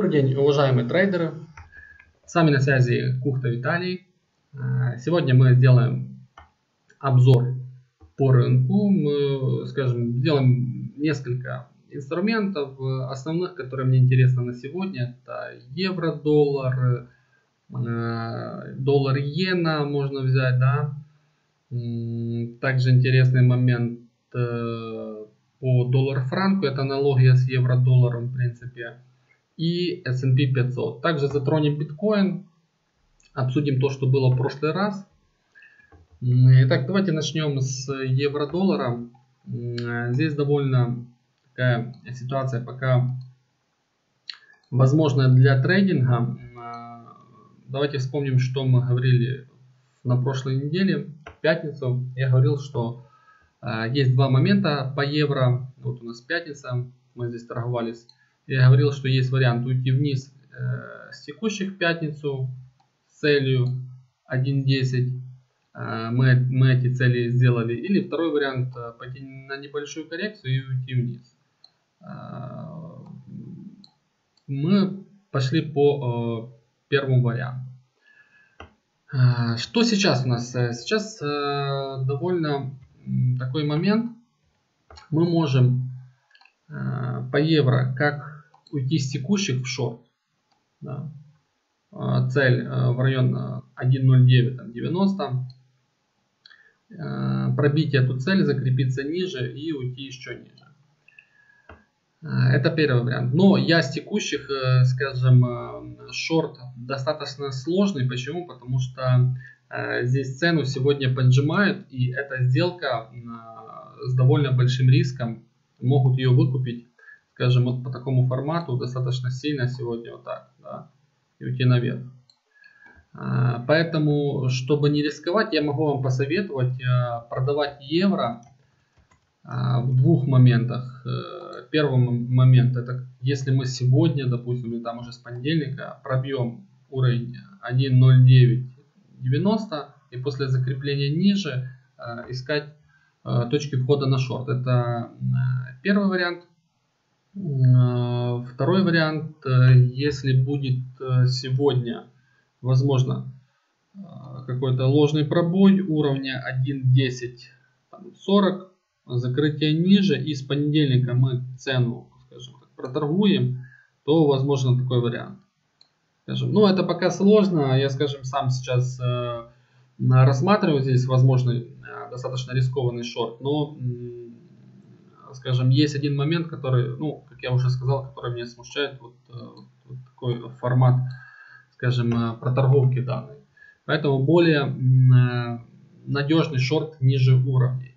Добрый день, уважаемые трейдеры! С вами на связи Кухта Виталий. Сегодня мы сделаем обзор по рынку. Мы, скажем, сделаем несколько инструментов. Основных, которые мне интересны на сегодня, это евро, доллар, доллар-иена можно взять, да. Также интересный момент по доллар-франку, это аналогия с евро-долларом, в принципе. И S&P 500. Также затронем биткоин, обсудим то, что было в прошлый раз. Итак, давайте начнем с евро-доллара. Здесь довольно такая ситуация пока возможная для трейдинга. Давайте вспомним, что мы говорили на прошлой неделе, в пятницу. Я говорил, что есть два момента по евро. Вот у нас пятница, мы здесь торговались. Я говорил, что есть вариант уйти вниз с текущих в пятницу с целью 1.10. Мы эти цели сделали. Или второй вариант пойти на небольшую коррекцию и уйти вниз. Мы пошли по первому варианту. Что сейчас у нас? Сейчас довольно такой момент. Мы можем по евро как уйти с текущих в шорт, да. Цель в район 1.0990, пробить эту цель, закрепиться ниже и уйти еще ниже. Это первый вариант. Но я с текущих, скажем, шорт достаточно сложный. Почему? Потому что здесь цену сегодня поджимают, и эта сделка с довольно большим риском, могут ее выкупить. Скажем, вот по такому формату достаточно сильно сегодня вот так, да, и уйти наверх. Поэтому, чтобы не рисковать, я могу вам посоветовать продавать евро в двух моментах. Первый момент, это если мы сегодня, допустим, или там уже с понедельника, пробьем уровень 1.0990 и после закрепления ниже искать точки входа на шорт. Это первый вариант. Второй вариант, если будет сегодня, возможно, какой-то ложный пробой уровня 1.1040, закрытие ниже, и с понедельника мы цену, скажем так, проторгуем, то возможно такой вариант. Скажем, ну, это пока сложно, я, скажем, сам сейчас рассматриваю здесь возможный достаточно рискованный шорт, но... Скажем, есть один момент, который, ну, как я уже сказал, который меня смущает, вот такой формат, скажем, проторговки данной. Поэтому более надежный шорт ниже уровней.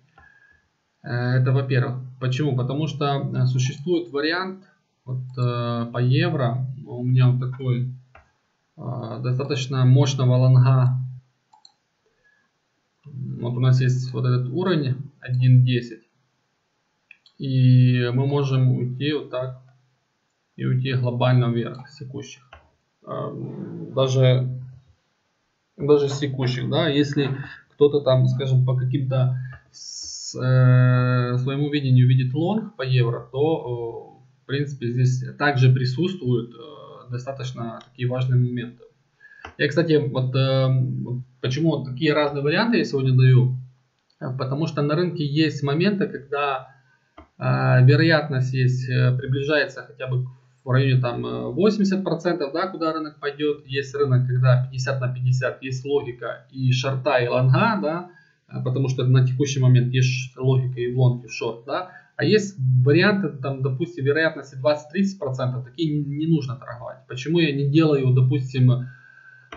Это во-первых. Почему? Потому что существует вариант вот, по евро. У меня вот такой достаточно мощного лонга. Вот у нас есть вот этот уровень 1.10. И мы можем уйти вот так и уйти глобально вверх с текущих. Даже с текущих, да, если кто-то там, скажем, по каким-то своему видению видит лонг по евро, то, в принципе, здесь также присутствуют достаточно такие важные моменты. Я, кстати, вот почему такие разные варианты я сегодня даю, потому что на рынке есть моменты, когда вероятность есть, приближается хотя бы в районе там 80%, да, куда рынок пойдет. Есть рынок, когда 50 на 50, есть логика и шорта, и лонга, да, потому что на текущий момент есть логика и в лонг, и в шорт, да. А есть варианты, там, допустим, вероятности 20-30%, такие не нужно торговать. Почему я не делаю, допустим,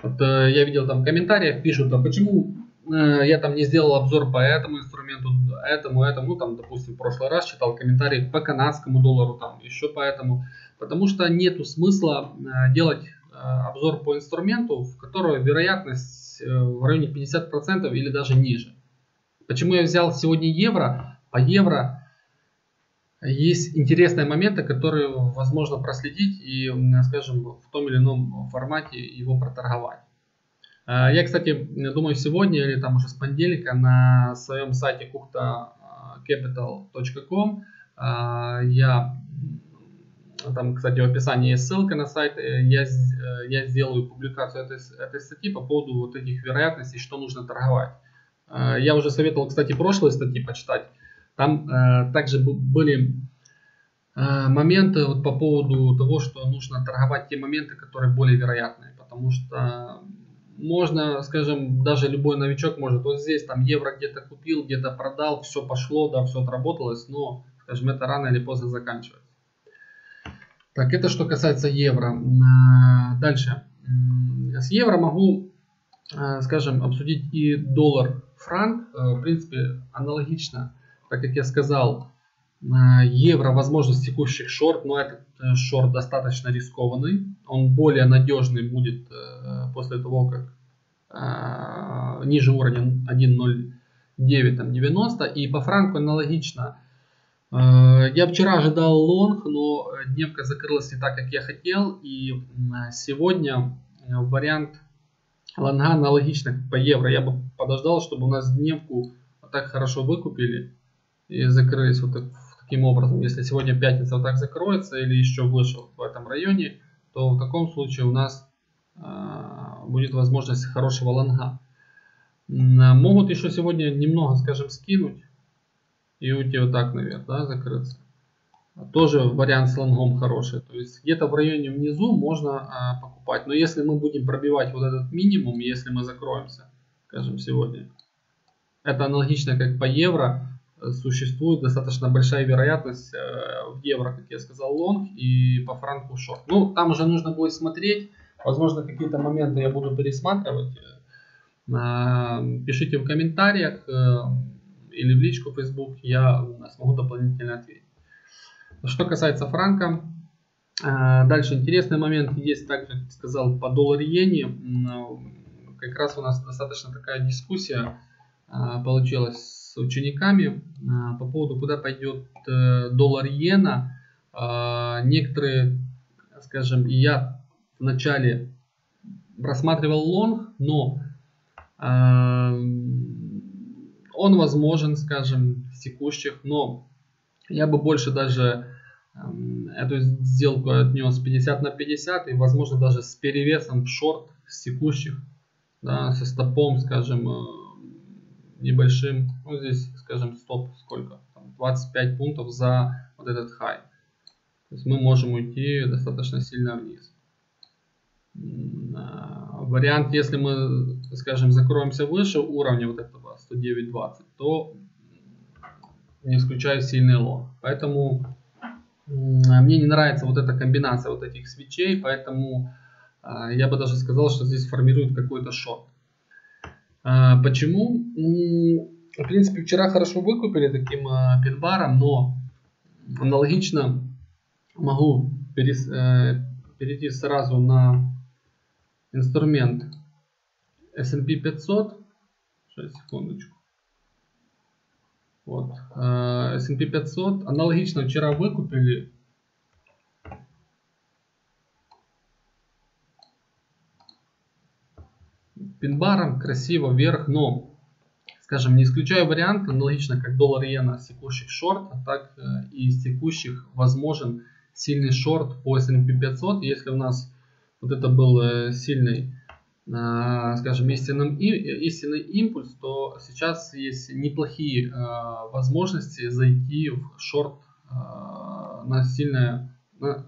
вот, я видел там в комментариях пишут, а почему... Я там не сделал обзор по этому инструменту, этому, ну там, допустим, в прошлый раз читал комментарии по канадскому доллару, там еще по этому. Потому что нету смысла делать обзор по инструменту, в котором вероятность в районе 50% или даже ниже. Почему я взял сегодня евро? По евро есть интересные моменты, которые возможно проследить и, скажем, в том или ином формате его проторговать. Я, кстати, думаю, сегодня или там уже с понедельника на своем сайте kukhtacapital.com я Там, кстати, в описании есть ссылка на сайт. Я сделаю публикацию этой статьи по поводу вот этих вероятностей, что нужно торговать. Я уже советовал, кстати, прошлые статьи почитать. Там также были моменты вот по поводу того, что нужно торговать те моменты, которые более вероятные. Потому что можно, скажем, даже любой новичок может вот здесь, там евро где-то купил, где-то продал, все пошло, да, все отработалось, но, скажем, это рано или поздно заканчивается. Так, это что касается евро. Дальше. С евро могу, скажем, обсудить и доллар-франк. В принципе, аналогично, так как я сказал, евро возможность текущих шорт, но этот шорт достаточно рискованный. Он более надежный будет после того, как ниже уровня 1.0990. И по франку аналогично. Я вчера ожидал лонг, но дневка закрылась не так, как я хотел. И сегодня вариант лонга аналогично по евро. Я бы подождал, чтобы у нас дневку так хорошо выкупили и закрылись вот таким образом. Если сегодня пятница вот так закроется или еще выше в этом районе, то в таком случае у нас будет возможность хорошего лонга. Могут еще сегодня немного, скажем, скинуть. И уйти вот так наверх, да, закрыться. Тоже вариант с лонгом хороший. То есть где-то в районе внизу можно покупать. Но если мы будем пробивать вот этот минимум, если мы закроемся, скажем, сегодня, это аналогично как по евро. Существует достаточно большая вероятность в евро, как я сказал, лонг и по франку шорт. Ну, там уже нужно будет смотреть. Возможно, какие-то моменты я буду пересматривать. Пишите в комментариях. Или в личку Facebook, я смогу дополнительно ответить. Что касается франка, дальше интересный момент есть, так как сказал, по доллар-иене. Как раз у нас достаточно такая дискуссия получилась с учениками по поводу, куда пойдет доллар-иена. Некоторые, скажем, я вначале рассматривал лонг, но он возможен, скажем, с текущих, но я бы больше даже эту сделку отнес 50/50 и, возможно, даже с перевесом в шорт с текущих, да, со стопом, скажем, небольшим, ну, здесь, скажем, стоп сколько, 25 пунктов за вот этот хай. То есть мы можем уйти достаточно сильно вниз. Вариант, если мы, скажем, закроемся выше уровня вот этого 109.20, то не исключаю сильный лонг. Поэтому мне не нравится вот эта комбинация вот этих свечей, поэтому я бы даже сказал, что здесь формирует какой-то шорт. Почему? В принципе, вчера хорошо выкупили таким пин-баром, но аналогично могу перейти сразу на инструмент S&P 500. Сейчас, секундочку. Вот. S&P 500. Аналогично вчера выкупили. Пин-баром красиво вверх, но, скажем, не исключаю вариант, аналогично как доллар-иена с текущих шорт, а так и с текущих возможен сильный шорт по S&P 500. Если у нас вот это был сильный, скажем, истинный импульс, то сейчас есть неплохие возможности зайти в шорт на сильное,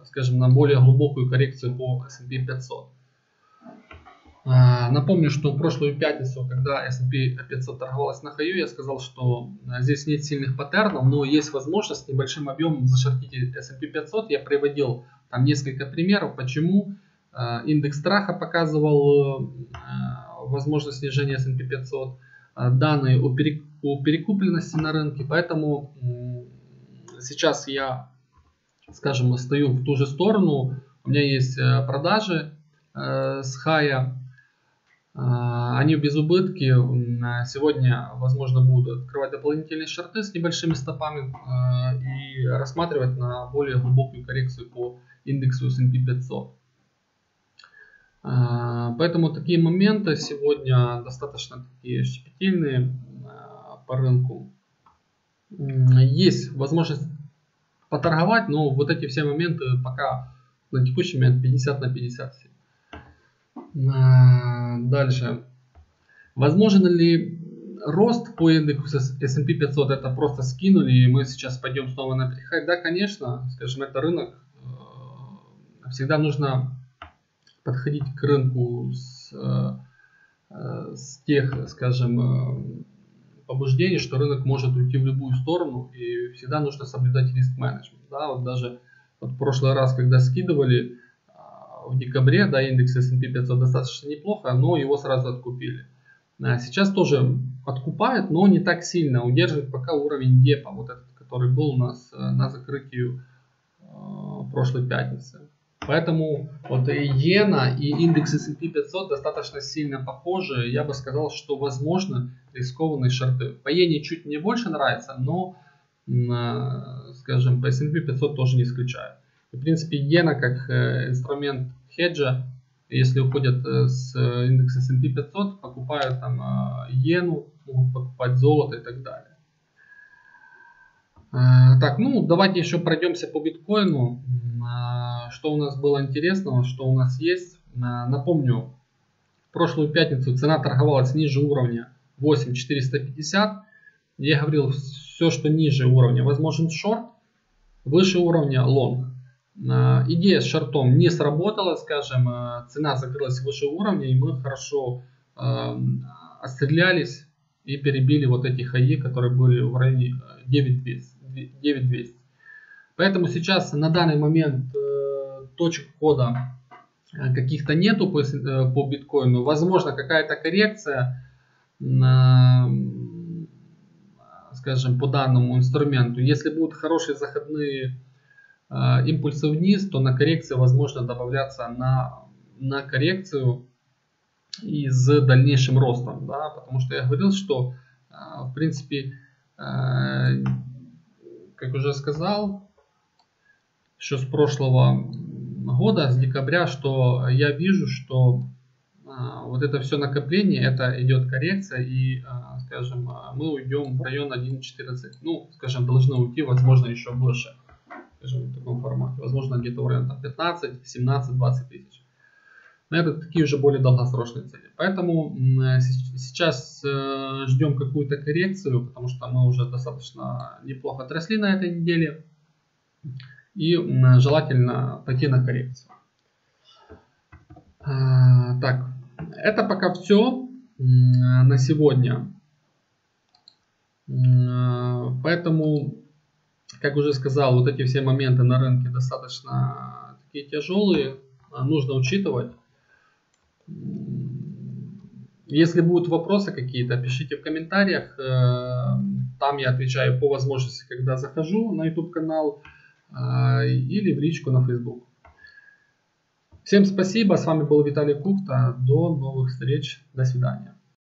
скажем, на более глубокую коррекцию по S&P 500. Напомню, что в прошлую пятницу, когда S&P 500 торговалась на хаю, я сказал, что здесь нет сильных паттернов, но есть возможность с небольшим объемом зашортить S&P 500. Я приводил там несколько примеров, почему. Индекс страха показывал возможность снижения S&P 500, данные о перекупленности на рынке. Поэтому сейчас я, скажем, стою в ту же сторону. У меня есть продажи с хая. Они без убытки. Сегодня, возможно, будут открывать дополнительные шорты с небольшими стопами и рассматривать на более глубокую коррекцию по индексу S&P 500. Поэтому такие моменты сегодня достаточно такие щепетильные по рынку. Есть возможность поторговать, но вот эти все моменты пока на текущий момент 50 на 57. Дальше. Возможен ли рост по индексу S&P 500? Это просто скинули, и мы сейчас пойдем снова на перехай. Да, конечно, скажем, это рынок. Всегда нужно подходить к рынку с тех, скажем, побуждений, что рынок может уйти в любую сторону, и всегда нужно соблюдать риск-менеджмент. Да, вот даже в прошлый раз, когда скидывали в декабре, да, индекс S&P 500 достаточно неплохо, но его сразу откупили. Сейчас тоже откупают, но не так сильно, удерживает пока уровень депа, вот этот, который был у нас на закрытии прошлой пятницы. Поэтому вот и иена, и индекс S&P 500 достаточно сильно похожи. Я бы сказал, что возможно рискованные шорты. По иене чуть мне больше нравится, но, скажем, по S&P 500 тоже не исключаю. В принципе, иена как инструмент хеджа, если уходят с индекса S&P 500, покупают там иену, могут покупать золото и так далее. Так, ну давайте еще пройдемся по биткоину. Что у нас было интересного, что у нас есть. Напомню, в прошлую пятницу цена торговалась ниже уровня 8450. Я говорил, все, что ниже уровня, возможен шорт, выше уровня лонг. Идея с шортом не сработала, скажем, цена закрылась выше уровня, и мы хорошо отстрелялись и перебили вот эти хаи, которые были в районе 9200. Поэтому сейчас на данный момент точек входа каких-то нету по биткоину. Возможно, какая-то коррекция, скажем, по данному инструменту. Если будут хорошие заходные импульсы вниз, то на коррекцию возможно добавляться на коррекцию и с дальнейшим ростом, да, потому что я говорил, что в принципе, как уже сказал, еще с прошлого года, с декабря, что я вижу, что вот это все накопление, это идет коррекция, и, скажем, мы уйдем в район 1.14, ну, скажем, должны уйти, возможно, еще больше, скажем, в таком формате, возможно, где-то в район 15, 17, 20 тысяч. Но это такие уже более долгосрочные цели. Поэтому сейчас ждем какую-то коррекцию, потому что мы уже достаточно неплохо отросли на этой неделе. И желательно пойти на коррекцию. Так, это пока все на сегодня. Поэтому, как уже сказал, вот эти все моменты на рынке достаточно такие тяжелые. Нужно учитывать. Если будут вопросы какие-то, пишите в комментариях. Там я отвечаю по возможности, когда захожу на YouTube канал или в личку на Facebook. Всем спасибо. С вами был Виталий Кухта. До новых встреч. До свидания.